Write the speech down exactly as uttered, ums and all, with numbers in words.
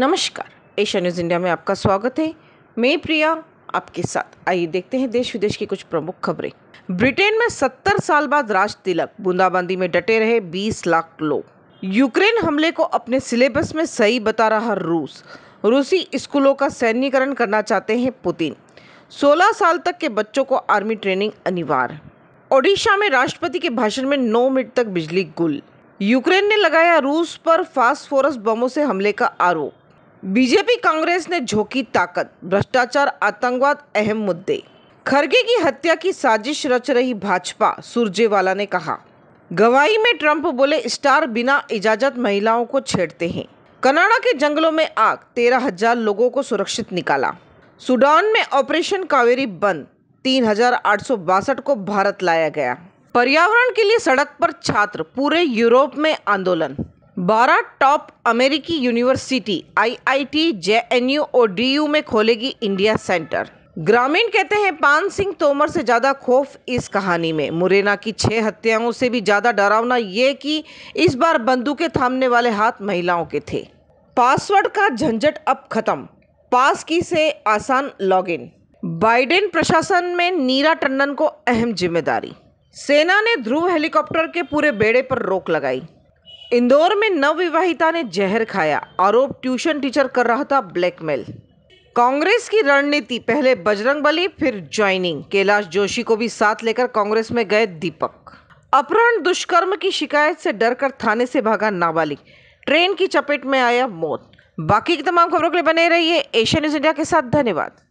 नमस्कार, Asia news India में आपका स्वागत है। मैं प्रिया आपके साथ। आइए देखते हैं देश विदेश की कुछ प्रमुख खबरें। ब्रिटेन में सत्तर साल बाद राज तिलक, बूंदाबांदी में डटे रहे बीस लाख लोग। यूक्रेन हमले को अपने सिलेबस में सही बता रहा रूस, रूसी स्कूलों का सैन्यकरण करना चाहते हैं पुतिन। सोलह साल तक के बच्चों को आर्मी ट्रेनिंग अनिवार्य। ओडिशा में राष्ट्रपति के भाषण में नौ मिनट तक बिजली गुल। यूक्रेन ने लगाया रूस पर फास्फोरस बमों से हमले का आरोप। बीजेपी कांग्रेस ने झोंकी ताकत, भ्रष्टाचार आतंकवाद अहम मुद्दे। खरगे की हत्या की साजिश रच रही भाजपा, सुरजेवाला ने कहा। गवाही में ट्रंप बोले, स्टार बिना इजाजत महिलाओं को छेड़ते हैं। कनाडा के जंगलों में आग, तेरह हजार लोगों को सुरक्षित निकाला। सूडान में ऑपरेशन कावेरी बंद, तीन हजार आठ सौ बासठ को भारत लाया गया। पर्यावरण के लिए सड़क पर छात्र, पूरे यूरोप में आंदोलन। बारह टॉप अमेरिकी university I I T, J N U और डी यू में खोलेगी इंडिया सेंटर। ग्रामीण कहते हैं पान सिंह तोमर से ज़्यादा खौफ इस कहानी में। मुरैना की छह हत्याओं से भी ज़्यादा डरावना ये कि इस बार बंदूकें थामने वाले हाथ महिलाओं के थे। पासवर्ड का झंझट अब खत्म, पास की से आसान लॉगिन। बाइडेन प्रशासन में नीरा टंडन को अहम जिम्मेदारी। सेना ने ध्रुव हेलीकॉप्टर के पूरे बेड़े पर रोक लगाई। इंदौर में नवविवाहिता ने जहर खाया, आरोप ट्यूशन टीचर कर रहा था ब्लैकमेल। कांग्रेस की रणनीति, पहले बजरंगबली फिर ज्वाइनिंग। कैलाश जोशी को भी साथ लेकर कांग्रेस में गए दीपक। अपहरण दुष्कर्म की शिकायत से डरकर थाने से भागा नाबालिग, ट्रेन की चपेट में आया मौत। बाकी की तमाम खबरों के लिए बने रहिए एशिया न्यूज़ इंडिया के साथ। धन्यवाद।